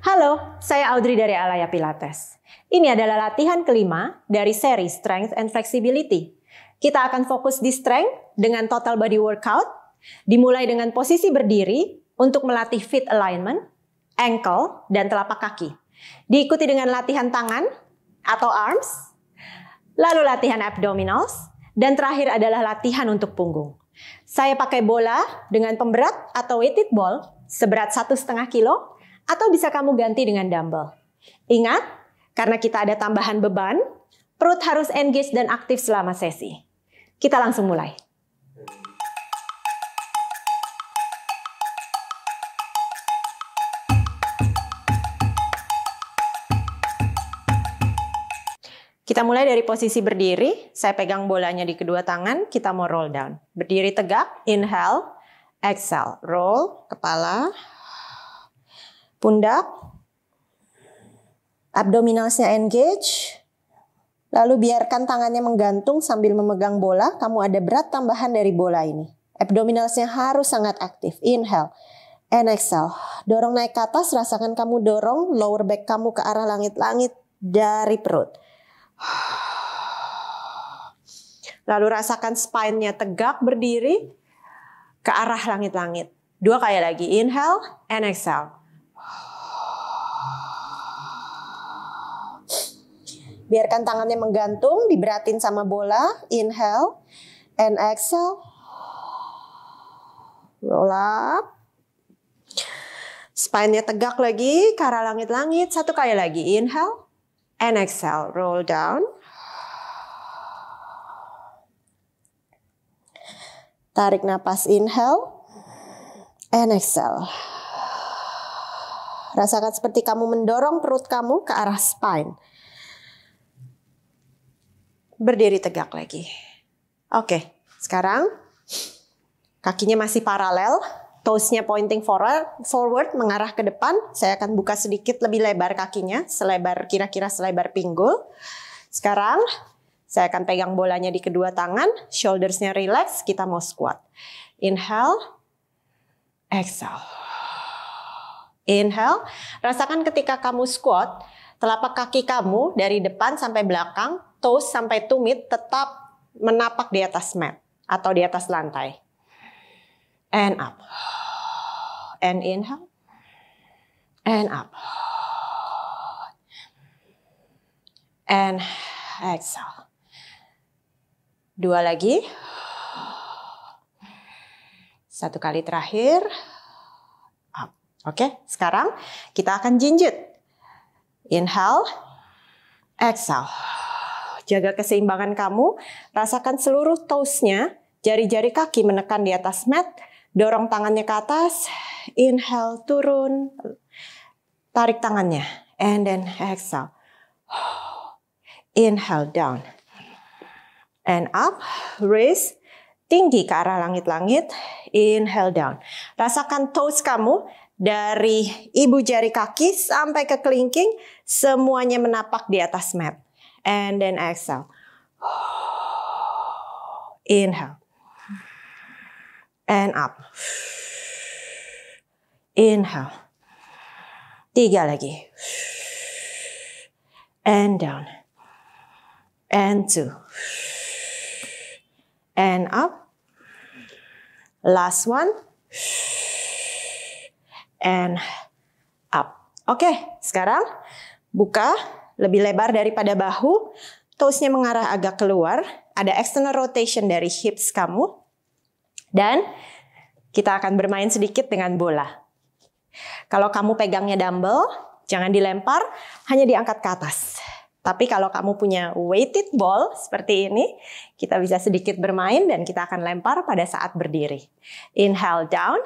Halo, saya Audrey dari Aalaya Pilates. Ini adalah latihan kelima dari seri Strength and Flexibility. Kita akan fokus di strength dengan total body workout, dimulai dengan posisi berdiri untuk melatih feet alignment, ankle, dan telapak kaki. Diikuti dengan latihan tangan atau arms, lalu latihan abdominals, dan terakhir adalah latihan untuk punggung. Saya pakai bola dengan pemberat atau weighted ball seberat 1,5 kilo, atau bisa kamu ganti dengan dumbbell. Ingat, karena kita ada tambahan beban, perut harus engage dan aktif selama sesi. Kita langsung mulai. Kita mulai dari posisi berdiri, saya pegang bolanya di kedua tangan, kita mau roll down. Berdiri tegak, inhale, exhale, roll, kepala, pundak, abdominalsnya engage, lalu biarkan tangannya menggantung sambil memegang bola. Kamu ada berat tambahan dari bola ini. Abdominalsnya harus sangat aktif. Inhale and exhale. Dorong naik ke atas, rasakan kamu dorong lower back kamu ke arah langit-langit dari perut. Lalu rasakan spine-nya tegak berdiri ke arah langit-langit. Dua kali lagi, inhale and exhale. Biarkan tangannya menggantung, diberatin sama bola. Inhale and exhale. Roll up. Spine-nya tegak lagi, ke arah langit-langit. Satu kali lagi. Inhale and exhale. Roll down. Tarik napas, inhale and exhale. Rasakan seperti kamu mendorong perut kamu ke arah spine. Berdiri tegak lagi. Oke, sekarang kakinya masih paralel, toes-nya pointing forward mengarah ke depan. Saya akan buka sedikit lebih lebar kakinya, kira-kira selebar pinggul. Sekarang saya akan pegang bolanya di kedua tangan, shoulders-nya relax, kita mau squat. Inhale, exhale. Inhale, rasakan ketika kamu squat, telapak kaki kamu dari depan sampai belakang, toes sampai tumit tetap menapak di atas mat atau di atas lantai. And up. And inhale. And up. And exhale. Dua lagi. Satu kali terakhir. Up. Oke, sekarang kita akan jinjit. Inhale. Exhale. Jaga keseimbangan kamu, rasakan seluruh toes-nya, jari-jari kaki menekan di atas mat, dorong tangannya ke atas, inhale, turun, tarik tangannya, and then exhale. Inhale, down, and up, raise, tinggi ke arah langit-langit, inhale, down. Rasakan toes kamu, dari ibu jari kaki sampai ke kelingking, semuanya menapak di atas mat. And then exhale. Inhale. And up. Inhale. Tiga lagi. And down. And two. And up. Last one. And up. Oke, sekarang buka. Lebih lebar daripada bahu, toes-nya mengarah agak keluar, ada external rotation dari hips kamu, dan kita akan bermain sedikit dengan bola. Kalau kamu pegangnya dumbbell, jangan dilempar, hanya diangkat ke atas. Tapi kalau kamu punya weighted ball seperti ini, kita bisa sedikit bermain dan kita akan lempar pada saat berdiri. Inhale down,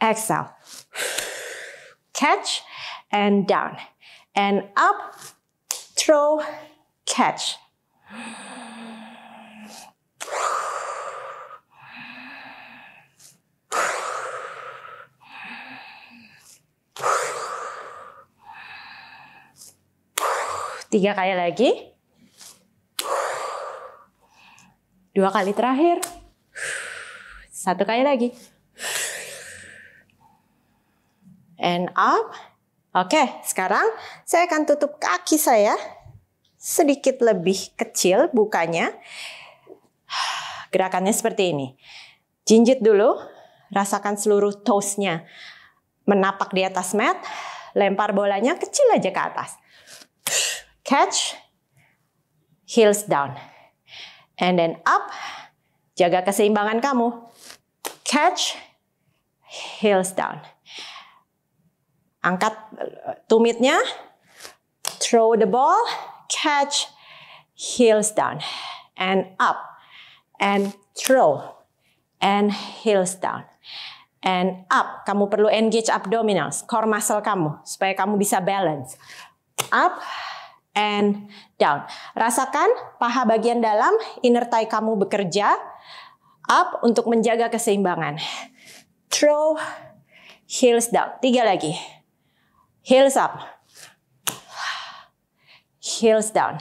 exhale, catch and down, and up. Throw, catch. Tiga kali lagi. Dua kali terakhir. Satu kali lagi. And up Oke, sekarang saya akan tutup kaki saya sedikit lebih kecil bukanya. Gerakannya seperti ini. Jinjit dulu, rasakan seluruh toes-nya. Menapak di atas mat, lempar bolanya kecil aja ke atas. Catch, heels down. And then up, jaga keseimbangan kamu. Catch, heels down. Angkat tumitnya, throw the ball, catch, heels down, and up, and throw, and heels down, and up. Kamu perlu engage abdominals, core muscle kamu, supaya kamu bisa balance. Up, and down. Rasakan paha bagian dalam, inner thigh kamu bekerja. Up untuk menjaga keseimbangan. Throw, heels down. 3 lagi. Heels up, heels down,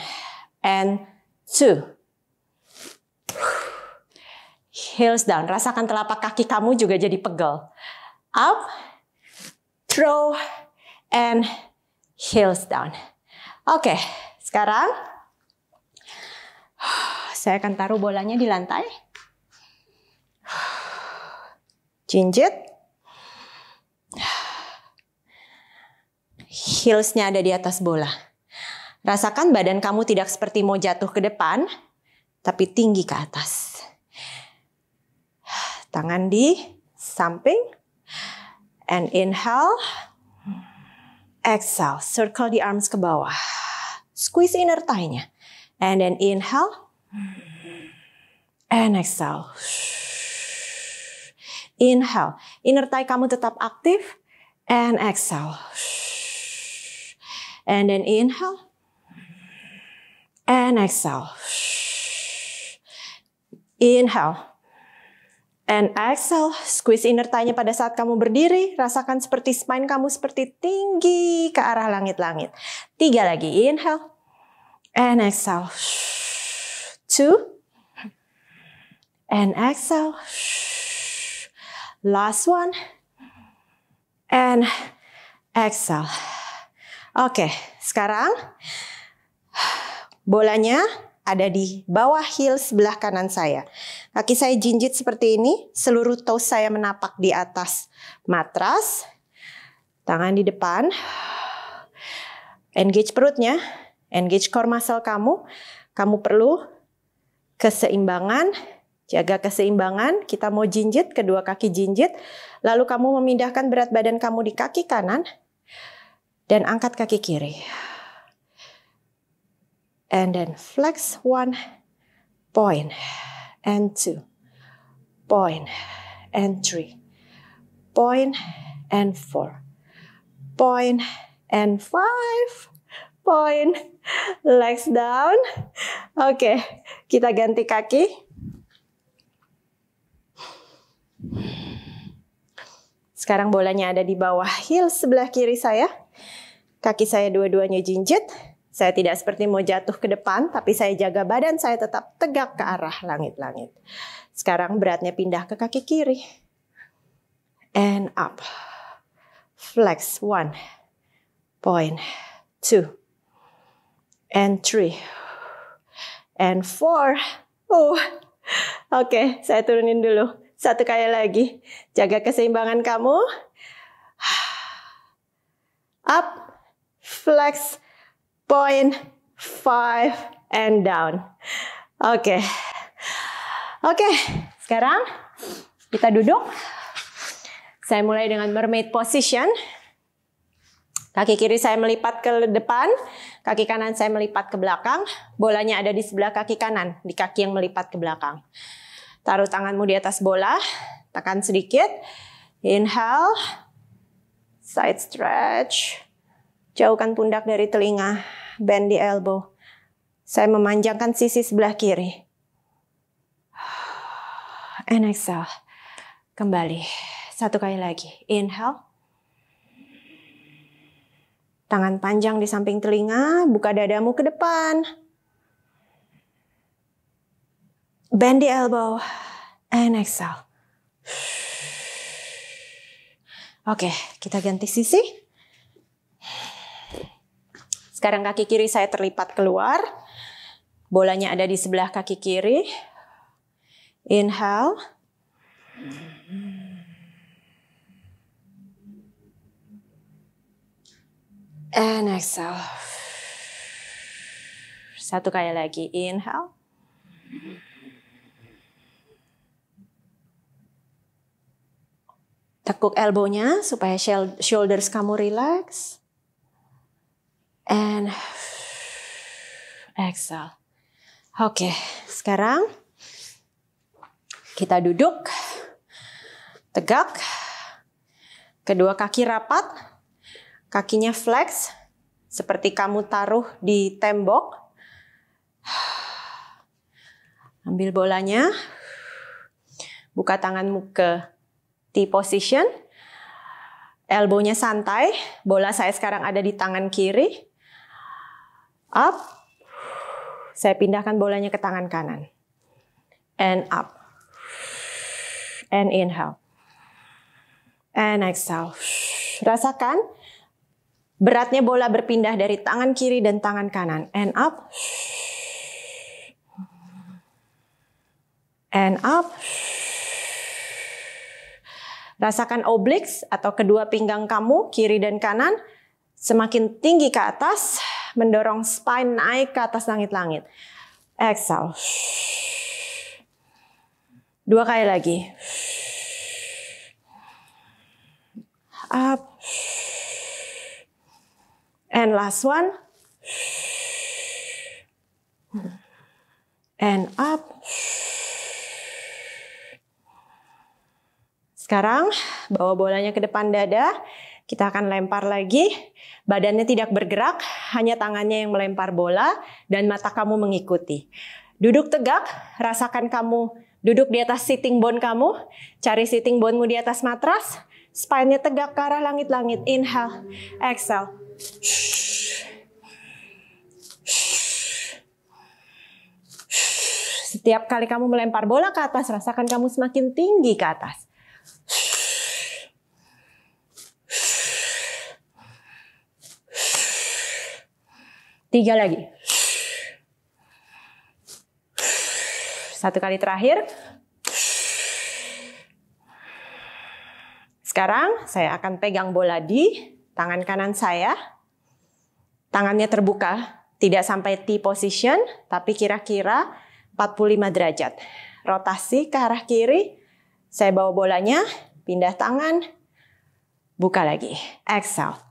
and 2. Heels down. Rasakan telapak kaki kamu juga jadi pegel. Up, throw, and heels down. Oke, sekarang saya akan taruh bolanya di lantai. Jinjit. Heelsnya ada di atas bola. Rasakan badan kamu tidak seperti mau jatuh ke depan, tapi tinggi ke atas. Tangan di samping. And inhale. Exhale. Circle the arms ke bawah. Squeeze inner thigh-nya. And then inhale. And exhale. Inhale. Inner thigh kamu tetap aktif. And exhale. And then inhale, and exhale. Inhale, and exhale. Squeeze inner thigh-nya pada saat kamu berdiri. Rasakan seperti spine kamu seperti tinggi ke arah langit-langit. 3 lagi, inhale, and exhale. 2, and exhale. Last one, and exhale. Oke, sekarang bolanya ada di bawah heel sebelah kanan saya. Kaki saya jinjit seperti ini, seluruh toes saya menapak di atas matras. Tangan di depan. Engage perutnya, engage core muscle kamu. Kamu perlu keseimbangan, jaga keseimbangan. Kita mau jinjit, kedua kaki jinjit. Lalu kamu memindahkan berat badan kamu di kaki kanan. Dan angkat kaki kiri. And then flex 1 point. And 2 point. And 3 point. And 4 point. And 5 point. Legs down. Oke, kita ganti kaki. Sekarang bolanya ada di bawah heel sebelah kiri saya. Kaki saya dua-duanya jinjit. Saya tidak seperti mau jatuh ke depan, tapi saya jaga badan saya tetap tegak ke arah langit-langit. Sekarang beratnya pindah ke kaki kiri. And up. Flex 1 point. 2. And 3. And 4. Oke, saya turunin dulu. 1 kali lagi. Jaga keseimbangan kamu. Up. Flex, point, 5, and down. Oke, sekarang kita duduk. Saya mulai dengan mermaid position. Kaki kiri saya melipat ke depan, kaki kanan saya melipat ke belakang. Bolanya ada di sebelah kaki kanan, di kaki yang melipat ke belakang. Taruh tanganmu di atas bola, tekan sedikit. Inhale, side stretch. Jauhkan pundak dari telinga, bend the elbow. Saya memanjangkan sisi sebelah kiri. And exhale. Kembali. 1 kali lagi. Inhale. Tangan panjang di samping telinga, buka dadamu ke depan. Bend the elbow. And exhale. Oke, kita ganti sisi. Sekarang kaki kiri saya terlipat keluar. Bolanya ada di sebelah kaki kiri. Inhale. And exhale. Satu kali lagi. Inhale. Tekuk elbownya supaya shoulders kamu relax. And exhale. Oke, sekarang kita duduk tegak. Kedua kaki rapat. Kakinya flex seperti kamu taruh di tembok. Ambil bolanya. Buka tanganmu ke T position. Elbownya santai. Bola saya sekarang ada di tangan kiri. Up. Saya pindahkan bolanya ke tangan kanan. And up. And inhale. And exhale. Rasakan beratnya bola berpindah dari tangan kiri dan tangan kanan. And up. And up. Rasakan obliques atau kedua pinggang kamu, kiri dan kanan, semakin tinggi ke atas, mendorong spine naik ke atas langit-langit. Exhale. Dua kali lagi. Up. And last one. And up. Sekarang bawa bolanya ke depan dada, kita akan lempar lagi, badannya tidak bergerak, hanya tangannya yang melempar bola dan mata kamu mengikuti. Duduk tegak, rasakan kamu duduk di atas sitting bone kamu, cari sitting bonemu di atas matras, spine-nya tegak ke arah langit-langit, inhale, exhale. Setiap kali kamu melempar bola ke atas, rasakan kamu semakin tinggi ke atas. Tiga lagi. Satu kali terakhir. Sekarang saya akan pegang bola di tangan kanan saya. Tangannya terbuka, tidak sampai T position, tapi kira-kira 45 derajat. Rotasi ke arah kiri. Saya bawa bolanya, pindah tangan, buka lagi. Exhale.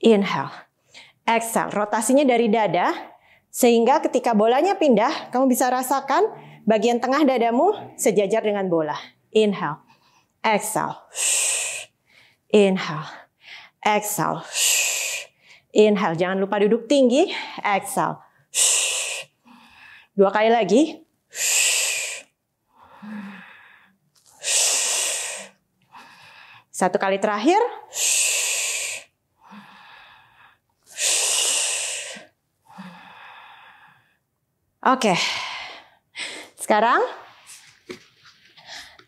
Inhale. Exhale, rotasinya dari dada, sehingga ketika bolanya pindah, kamu bisa rasakan bagian tengah dadamu sejajar dengan bola. Inhale, exhale, inhale, exhale, inhale. Jangan lupa duduk tinggi, exhale. Dua kali lagi. Satu kali terakhir. Oke, sekarang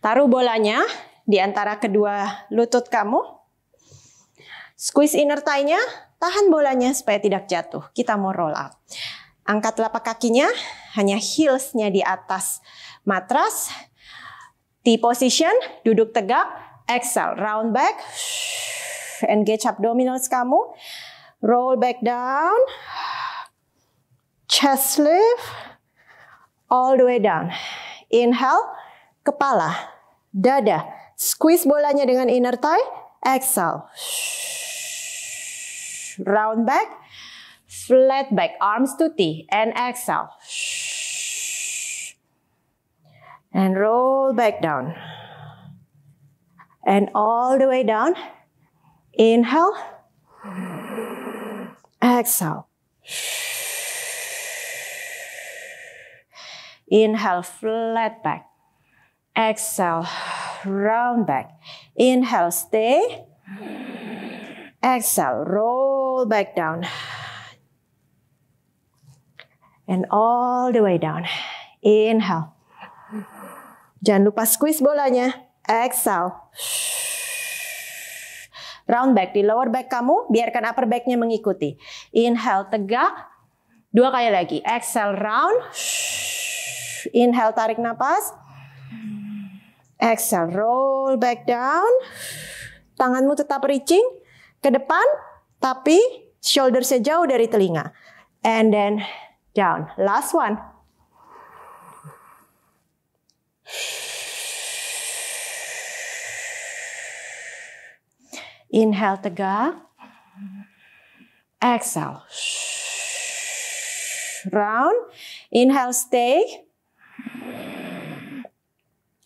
taruh bolanya di antara kedua lutut kamu. Squeeze inner thigh-nya, tahan bolanya supaya tidak jatuh. Kita mau roll up. Angkat telapak kakinya, hanya heels-nya di atas matras. T position, duduk tegak. Exhale, round back. Engage abdominals kamu. Roll back down. Chest lift, all the way down. Inhale, kepala, dada. Squeeze bolanya dengan inner thigh. Exhale. Round back, flat back, arms to T. And exhale. And roll back down. And all the way down. Inhale. Exhale. Inhale, flat back. Exhale, round back. Inhale, stay. Exhale, roll back down. And all the way down. Inhale. Jangan lupa squeeze bolanya. Exhale. Round back di lower back kamu, biarkan upper backnya mengikuti. Inhale tegak, dua kali lagi. Exhale round, inhale tarik nafas, exhale roll back down. Tanganmu tetap reaching ke depan, tapi shouldersnya jauh dari telinga. And then down. Last one. Inhale tegak, exhale round, inhale stay,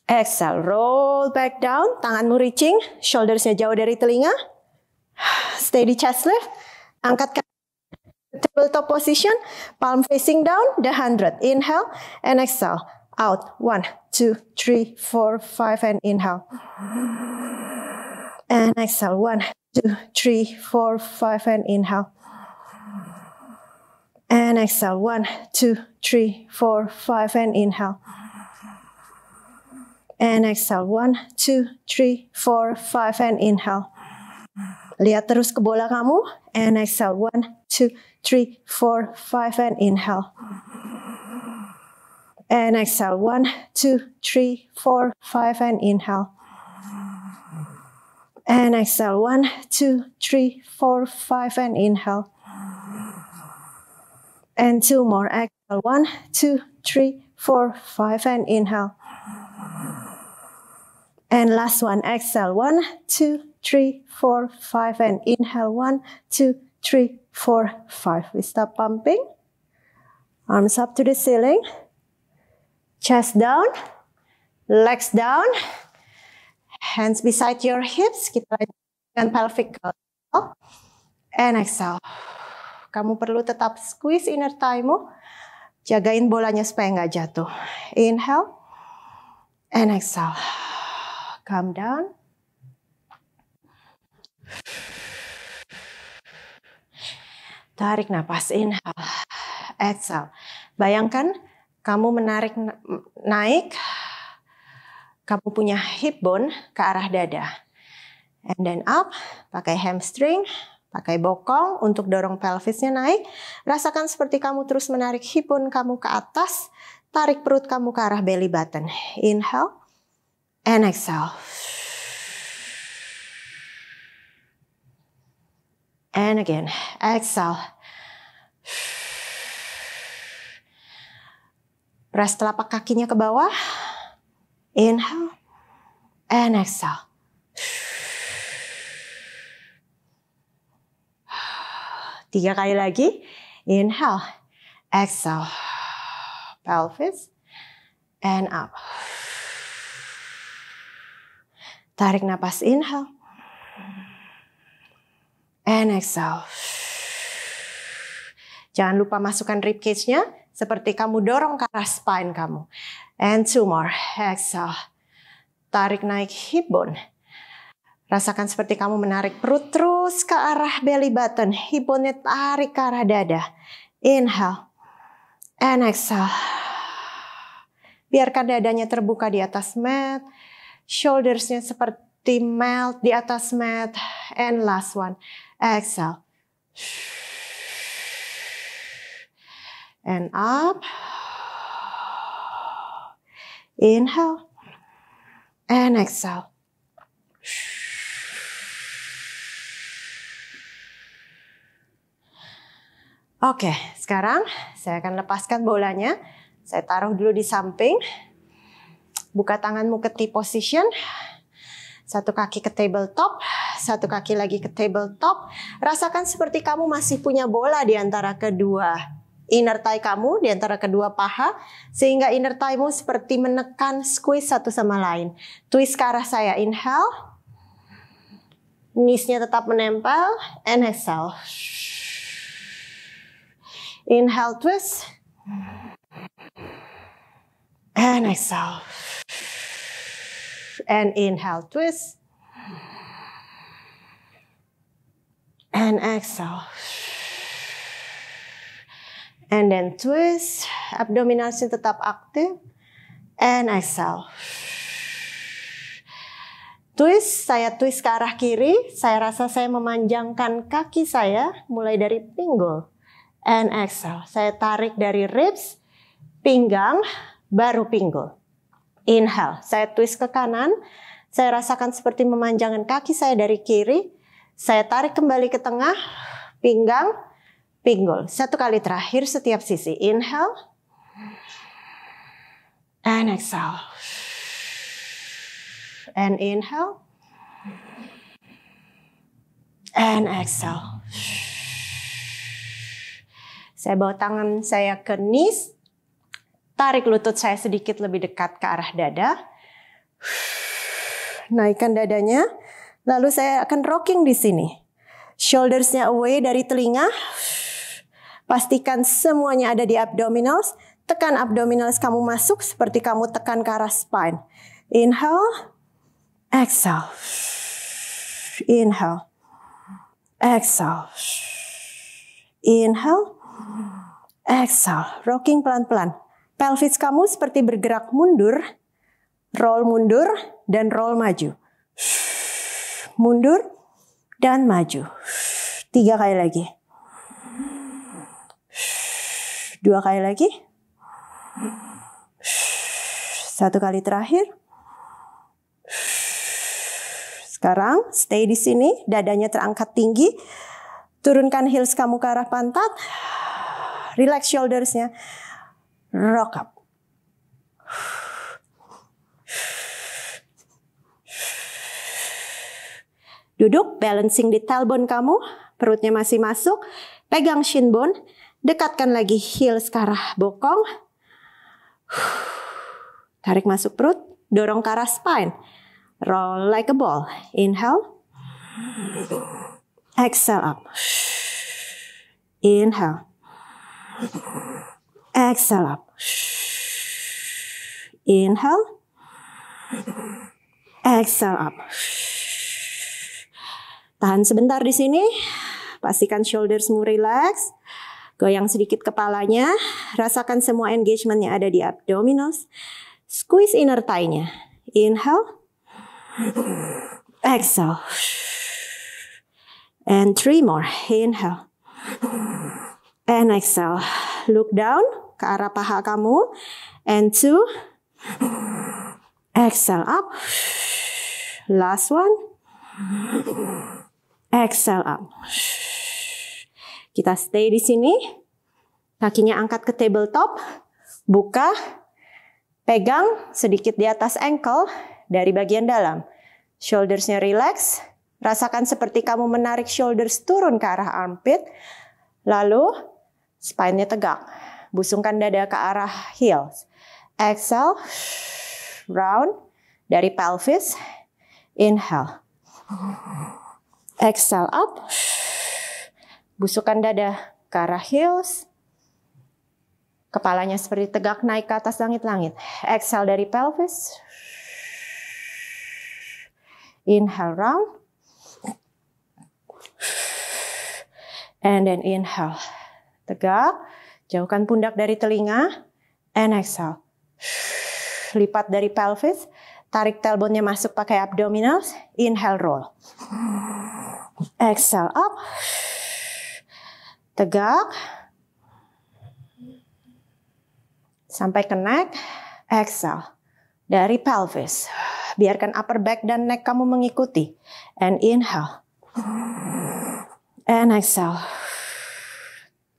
exhale roll back down, tanganmu reaching, shouldersnya jauh dari telinga, stay di chest lift, angkat kaki, tabletop position, palm facing down, the 100, inhale and exhale, out, 1, 2, 3, 4, 5 and inhale. And exhale, 1, 2, 3, 4, 5 and inhale. And exhale, 1, 2, 3, 4, 5 and inhale. And exhale, 1, 2, 3, 4, 5 and inhale. Lihat terus ke bola kamu. And exhale, 1, 2, 3, 4, 5 and inhale. And exhale, 1, 2, 3, 4, 5 and inhale. And exhale, 1, 2, 3, 4, 5 and inhale. And 2 more, exhale, 1, 2, 3, 4, 5 and inhale. And last one, exhale, 1, 2, 3, 4, 5 and inhale, 1, 2, 3, 4, 5. We stop pumping, arms up to the ceiling, chest down, legs down. Hands beside your hips, kita lanjutkan dengan pelvic curl. And exhale. Kamu perlu tetap squeeze inner thigh-mu. Jagain bolanya supaya nggak jatuh. Inhale. And exhale. Come down. Tarik nafas. Inhale. Exhale. Bayangkan kamu menarik naik. Kamu punya hip bone ke arah dada. And then up, pakai hamstring, pakai bokong untuk dorong pelvisnya naik. Rasakan seperti kamu terus menarik hip bone kamu ke atas, tarik perut kamu ke arah belly button. Inhale, and exhale. And again, exhale. Press telapak kakinya ke bawah. Inhale, and exhale. Tiga kali lagi. Inhale, exhale. Pelvis, and up. Tarik napas, inhale. And exhale. Jangan lupa masukkan ribcage-nya. Seperti kamu dorong ke arah spine kamu. And 2 more, exhale. Tarik naik hip bone. Rasakan seperti kamu menarik perut terus ke arah belly button. Hip bone-nya tarik ke arah dada. Inhale. And exhale. Biarkan dadanya terbuka di atas mat. Shoulders-nya seperti melt di atas mat. And last one, exhale. And up. Inhale, and exhale. Oke, sekarang saya akan lepaskan bolanya. Saya taruh dulu di samping. Buka tanganmu ke T position. Satu kaki ke tabletop, satu kaki lagi ke tabletop. Rasakan seperti kamu masih punya bola di antara kedua inner thigh kamu, di antara kedua paha, sehingga inner thigh-mu seperti menekan, squeeze satu sama lain. Twist ke arah saya, inhale, knees-nya tetap menempel, and exhale. Inhale, twist, and exhale. And inhale, twist, and exhale. And then twist, abdominalnya tetap aktif, and exhale. Twist, saya twist ke arah kiri. Saya rasa saya memanjangkan kaki saya mulai dari pinggul. And exhale. Saya tarik dari ribs, pinggang, baru pinggul. Inhale. Saya twist ke kanan. Saya rasakan seperti memanjangkan kaki saya dari kiri. Saya tarik kembali ke tengah, pinggang, pinggul. Satu kali terakhir setiap sisi. Inhale. And exhale. And inhale. And exhale. Saya bawa tangan saya ke knees. Tarik lutut saya sedikit lebih dekat ke arah dada. Naikkan dadanya. Lalu saya akan rocking di sini. Shouldersnya away dari telinga. Pastikan semuanya ada di abdominals. Tekan abdominals kamu masuk seperti kamu tekan ke arah spine. Inhale. Exhale, inhale, exhale, inhale, exhale. Rocking pelan-pelan. Pelvis kamu seperti bergerak mundur, dan roll maju. Mundur, dan maju. 3 kali lagi. 2 kali lagi. 1 kali terakhir. Sekarang stay di sini, dadanya terangkat tinggi. Turunkan heels kamu ke arah pantat. Relax shouldersnya. Rock up. Duduk, balancing di tailbone kamu. Perutnya masih masuk. Pegang shin bone. Dekatkan lagi heels ke arah bokong. Tarik masuk perut. Dorong ke arah spine. Roll like a ball. Inhale. Exhale up. Inhale. Exhale up. Inhale. Exhale up. Tahan sebentar di sini. Pastikan shouldersmu relax. Goyang sedikit kepalanya. Rasakan semua engagement yang ada di abdominals. Squeeze inner thigh-nya. Inhale. Exhale. And 3 more. Inhale. And exhale. Look down ke arah paha kamu. And 2. Exhale up. Last one. Exhale up. Kita stay di sini. Kakinya angkat ke tabletop. Buka. Pegang sedikit di atas ankle. Dari bagian dalam, shouldersnya relax. Rasakan seperti kamu menarik shoulders turun ke arah armpit. Lalu, spine-nya tegak. Busungkan dada ke arah heels. Exhale, round dari pelvis. Inhale. Exhale up. Busungkan dada ke arah heels. Kepalanya seperti tegak naik ke atas langit-langit. Exhale dari pelvis. Inhale round. And then inhale. Tegak. Jauhkan pundak dari telinga. And exhale. Lipat dari pelvis. Tarik tailbone-nya masuk pakai abdominals. Inhale roll. Exhale up. Tegak. Sampai ke neck. Exhale. Dari pelvis. Biarkan upper back dan neck kamu mengikuti. And inhale. And exhale.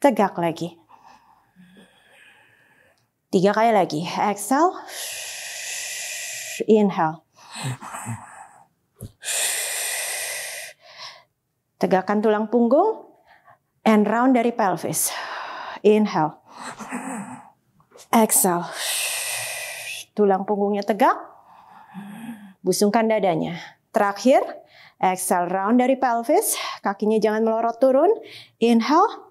Tegak lagi. 3 kali lagi. Exhale. Inhale. Tegakkan tulang punggung. And round dari pelvis. Inhale. Exhale. Tulang punggungnya tegak. Busungkan dadanya. Terakhir, exhale round dari pelvis. Kakinya jangan melorot turun. Inhale.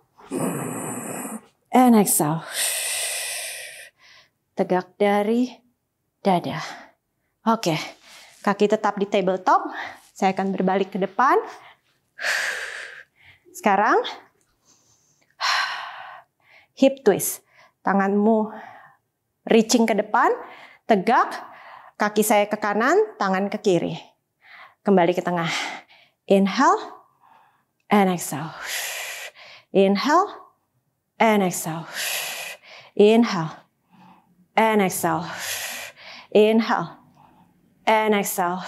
And exhale. Tegak dari dada. Oke, kaki tetap di tabletop. Saya akan berbalik ke depan. Sekarang, hip twist. Tanganmu reaching ke depan. Tegak. Kaki saya ke kanan, tangan ke kiri. Kembali ke tengah. Inhale and exhale. Inhale and exhale. Inhale and exhale. Inhale and exhale.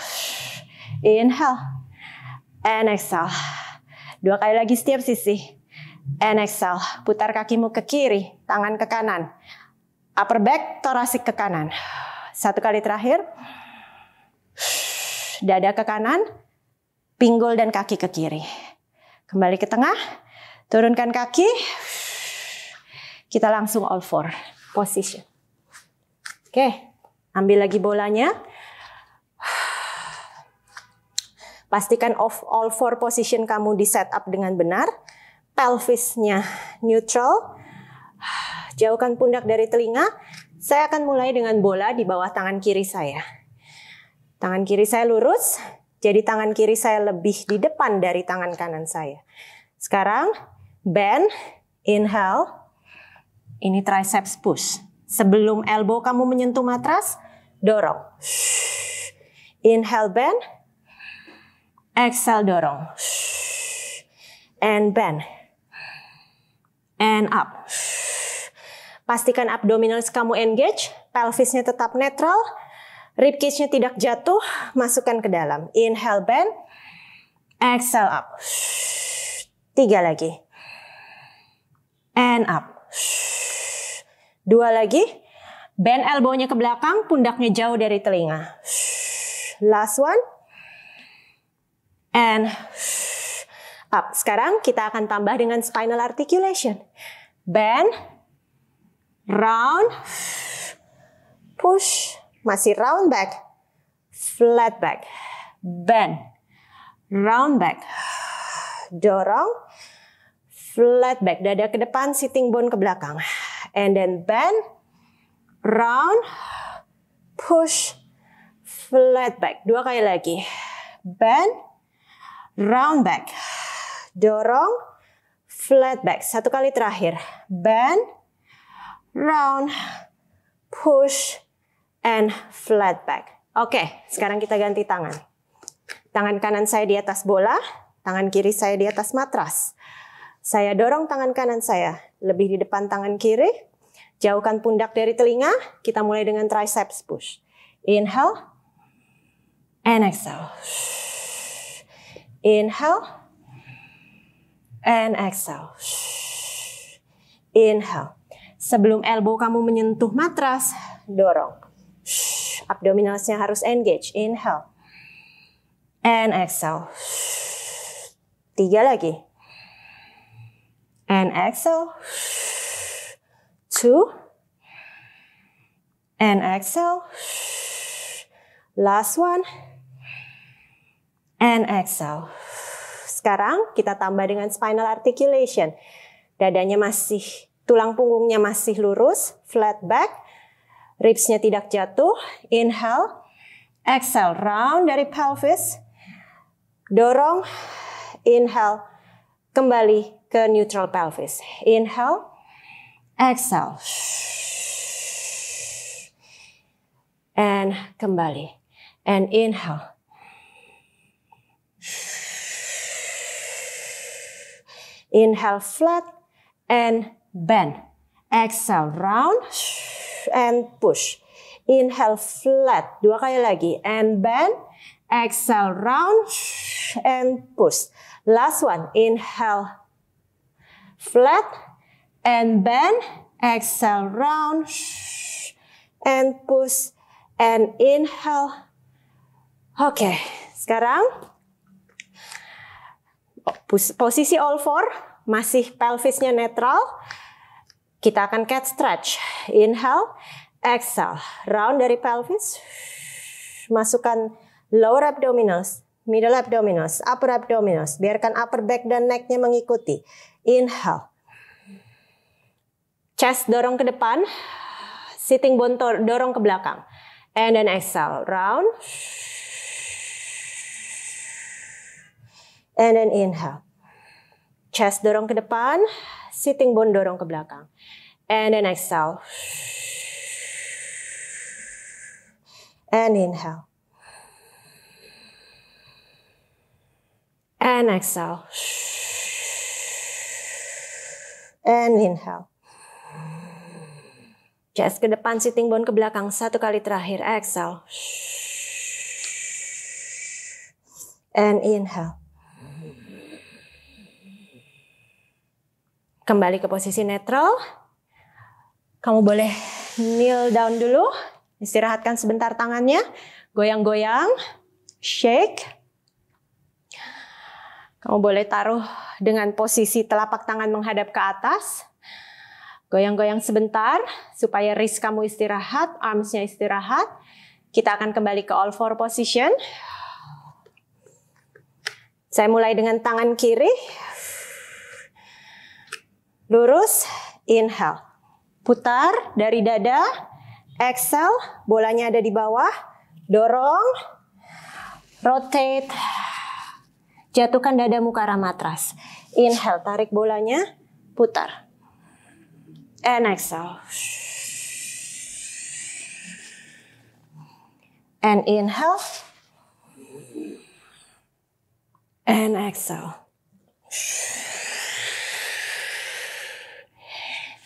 Inhale and exhale. Dua kali lagi setiap sisi. And exhale. Putar kakimu ke kiri, tangan ke kanan. Upper back, torasik ke kanan. Satu kali terakhir. Dada ke kanan, pinggul dan kaki ke kiri. Kembali ke tengah, turunkan kaki. Kita langsung all four position. Oke, ambil lagi bolanya. Pastikan all four position kamu di setup dengan benar. Pelvisnya neutral. Jauhkan pundak dari telinga. Saya akan mulai dengan bola di bawah tangan kiri saya. Tangan kiri saya lurus, jadi tangan kiri saya lebih di depan dari tangan kanan saya. Sekarang, bend, inhale. Ini triceps push. Sebelum elbow kamu menyentuh matras, dorong. Inhale, bend. Exhale, dorong. And bend. And up. Pastikan abdominalis kamu engage, pelvisnya tetap netral. Rib cage-nya tidak jatuh, masukkan ke dalam. Inhale, bend. Exhale, up. Tiga lagi. And up. Dua lagi. Bend elbow-nya ke belakang, pundaknya jauh dari telinga. Last one. And up. Sekarang kita akan tambah dengan spinal articulation. Bend. Round. Push. Masih round back, flat back, bend, round back, dorong, flat back, dada ke depan, sitting bone ke belakang. And then bend, round, push, flat back. Dua kali lagi. Bend, round back, dorong, flat back. Satu kali terakhir. Bend, round, push, and flat back. Oke, sekarang kita ganti tangan. Tangan kanan saya di atas bola, tangan kiri saya di atas matras. Saya dorong tangan kanan saya lebih di depan tangan kiri. Jauhkan pundak dari telinga. Kita mulai dengan triceps push. Inhale and exhale. Inhale and exhale. Inhale. Sebelum elbow kamu menyentuh matras, dorong. Abdominalsnya harus engage. Inhale and exhale. Tiga lagi. And exhale. Two. And exhale. Last one. And exhale. Sekarang kita tambah dengan spinal articulation. Dadanya masih, tulang punggungnya masih lurus, flat back. Ribsnya tidak jatuh. Inhale, exhale, round dari pelvis, dorong, inhale, kembali ke neutral pelvis. Inhale, exhale, and kembali. And inhale, inhale flat and bend. Exhale, round. And push. Inhale flat. Dua kali lagi. And bend. Exhale round. And push. Last one. Inhale flat. And bend. Exhale round. And push. And inhale. Oke. Sekarang posisi all four. Masih pelvisnya netral. Kita akan cat stretch. Inhale, exhale. Round dari pelvis. Masukkan lower abdominals, middle abdominals, upper abdominals. Biarkan upper back dan neck-nya mengikuti. Inhale. Chest dorong ke depan. Sitting bone dorong ke belakang. And then exhale. Round. And then inhale. Chest dorong ke depan, sitting bone dorong ke belakang. And then exhale. And inhale. and exhale. And inhale. Chest ke depan, sitting bone ke belakang. Satu kali terakhir, exhale. And inhale. Kembali ke posisi netral. Kamu boleh kneel down dulu. Istirahatkan sebentar tangannya. Goyang-goyang. Shake. Kamu boleh taruh dengan posisi telapak tangan menghadap ke atas. Goyang-goyang sebentar supaya wrist kamu istirahat, arms-nya istirahat. Kita akan kembali ke all four position. Saya mulai dengan tangan kiri. Lurus, inhale. Putar dari dada, exhale, bolanya ada di bawah. Dorong, rotate. Jatuhkan dadamu ke arah matras. Inhale, tarik bolanya, putar. And exhale. And inhale. And exhale.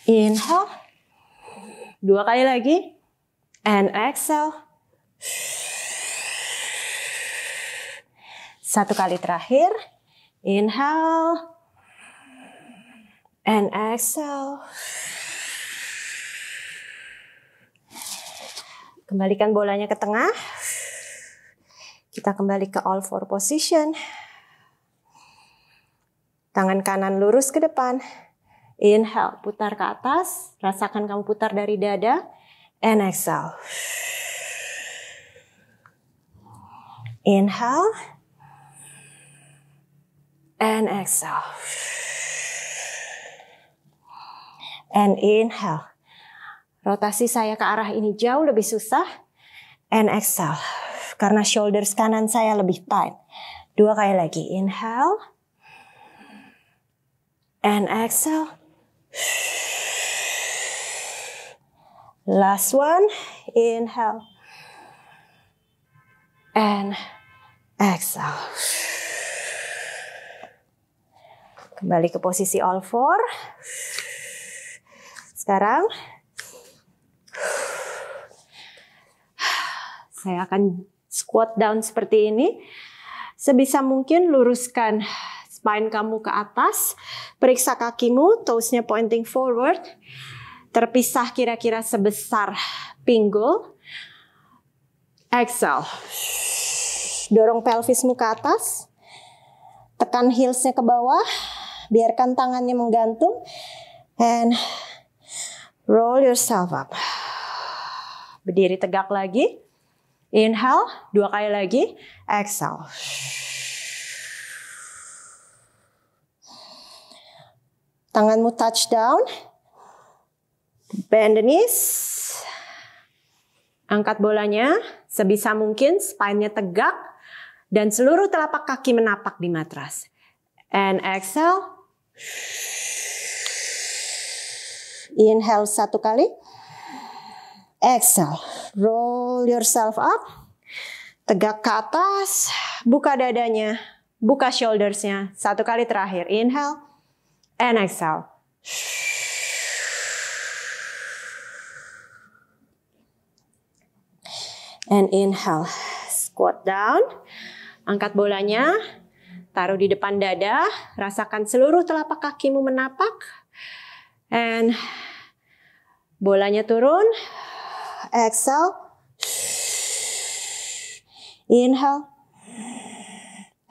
Inhale. Dua kali lagi. And exhale. Satu kali terakhir. Inhale. And exhale. Kembalikan bolanya ke tengah. Kita kembali ke all four position. Tangan kanan lurus ke depan. Inhale, putar ke atas. Rasakan kamu putar dari dada. And exhale. Inhale. And exhale. And inhale. Rotasi saya ke arah ini jauh lebih susah. And exhale. Karena shoulders kanan saya lebih tight. Dua kali lagi. Inhale. And exhale. Last one. Inhale. And exhale. Kembali ke posisi all four. Sekarang saya akan squat down seperti ini. Sebisa mungkin luruskan spine kamu ke atas. Periksa kakimu, toes-nya pointing forward. Terpisah kira-kira sebesar pinggul. Exhale. Dorong pelvismu ke atas. Tekan heels-nya ke bawah. Biarkan tangannya menggantung. And roll yourself up. Berdiri tegak lagi. Inhale, dua kali lagi. Exhale. Tanganmu touch down. Bend the knees. Angkat bolanya sebisa mungkin, spine-nya tegak. Dan seluruh telapak kaki menapak di matras. And exhale. Inhale satu kali. Exhale, roll yourself up, tegak ke atas, buka dadanya, buka shouldersnya. Satu kali terakhir, inhale, and exhale. And inhale, squat down, angkat bolanya, taruh di depan dada, rasakan seluruh telapak kakimu menapak, and bolanya turun. Exhale, inhale,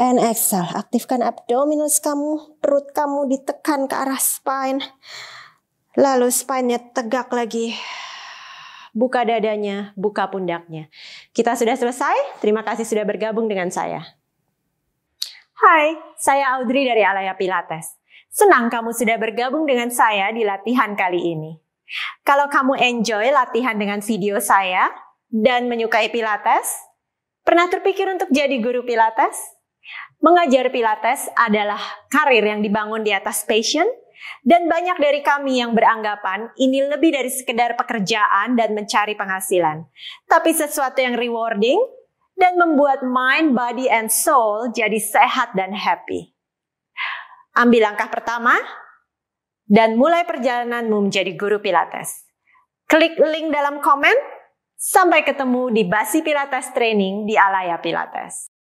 and exhale. Aktifkan abdominals kamu, perut kamu ditekan ke arah spine. Lalu spine-nya tegak lagi. Buka dadanya, buka pundaknya. Kita sudah selesai, terima kasih sudah bergabung dengan saya. Hai, saya Audrey dari Aalaya Pilates. Senang kamu sudah bergabung dengan saya di latihan kali ini. Kalau kamu enjoy latihan dengan video saya dan menyukai Pilates, pernah terpikir untuk jadi guru Pilates? Mengajar Pilates adalah karir yang dibangun di atas passion, dan banyak dari kami yang beranggapan ini lebih dari sekedar pekerjaan dan mencari penghasilan, tapi sesuatu yang rewarding dan membuat mind, body, and soul jadi sehat dan happy. Ambil langkah pertama dan mulai perjalananmu menjadi guru Pilates. Klik link dalam komen. Sampai ketemu di BASI Pilates Training di Aalaya Pilates.